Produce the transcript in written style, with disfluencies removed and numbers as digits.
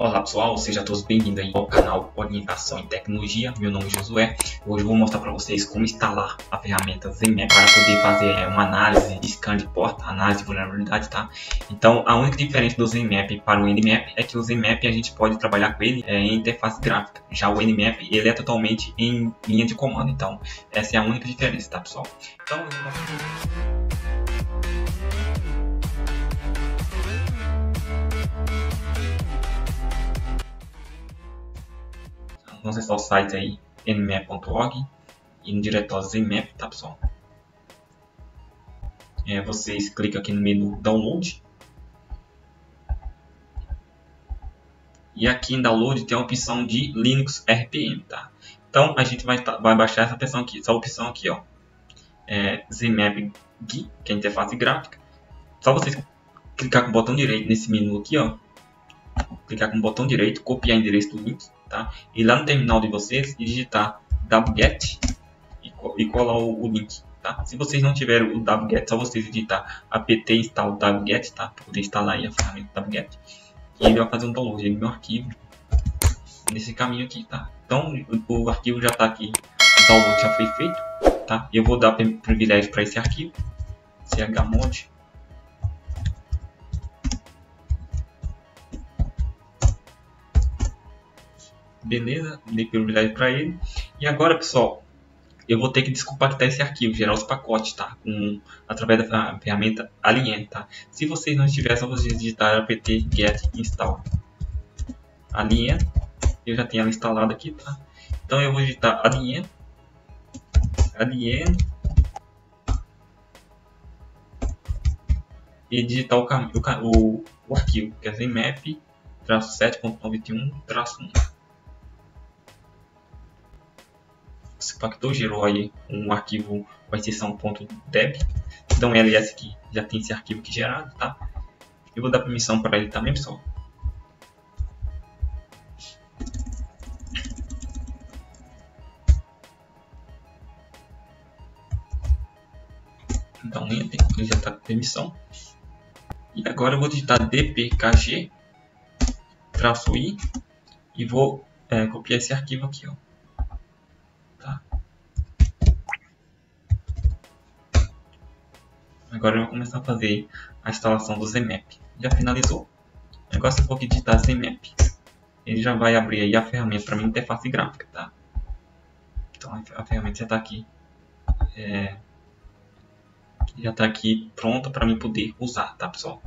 Olá pessoal, sejam todos bem-vindos ao canal Orientação em Tecnologia. Meu nome é Josué. Hoje eu vou mostrar para vocês como instalar a ferramenta ZenMap para poder fazer uma análise de scan de porta, análise de vulnerabilidade, tá? Então, a única diferença do ZenMap para o Nmap é que o ZenMap a gente pode trabalhar com ele em interface gráfica. Já o Nmap, ele é totalmente em linha de comando. Então, essa é a única diferença, tá pessoal? Então, eu vou... Vamos acessar o site aí, nmap.org, e no diretório ZenMap, tá pessoal? Vocês clicam aqui no menu Download. E aqui em Download tem a opção de Linux RPM, tá? Então a gente vai baixar essa opção aqui, ó. ZenMap, que é a interface gráfica. Só vocês clicar com o botão direito nesse menu aqui, ó. Clicar com o botão direito, copiar o endereço do link, tá? E lá no terminal de vocês digitar wget e colar o link, tá? Se vocês não tiverem o wget, só vocês digitar apt install wget, tá? Para poder instalar aí a ferramenta wget. E ele vai fazer um download do meu arquivo nesse caminho aqui, tá? Então o arquivo já está aqui, o download já foi feito, tá? Eu vou dar privilégio para esse arquivo, chmod. Beleza, dei prioridade para ele. E agora, pessoal, eu vou ter que descompactar esse arquivo, gerar os pacotes, tá? Através da ferramenta Alien, tá? Se vocês não tivessem, vocês digitar apt-get install Alien. Eu já tenho ela instalada aqui, tá? Então eu vou digitar Alien e digitar o arquivo, que é ZenMap, -7.91-1. Compactou, gerou aí um arquivo com a extensão .deb. Então ls aqui já tem esse arquivo aqui gerado, tá? Eu vou dar permissão para ele também, pessoal. Então ele já está com permissão. E agora eu vou digitar dpkg-i e vou copiar esse arquivo aqui, ó. Agora eu vou começar a fazer a instalação do ZenMap. Já finalizou. Agora se eu for aqui digitar ZenMap, ele já vai abrir aí a ferramenta para minha interface gráfica, tá? Então a ferramenta já está aqui. Já está aqui pronta para mim poder usar, tá pessoal?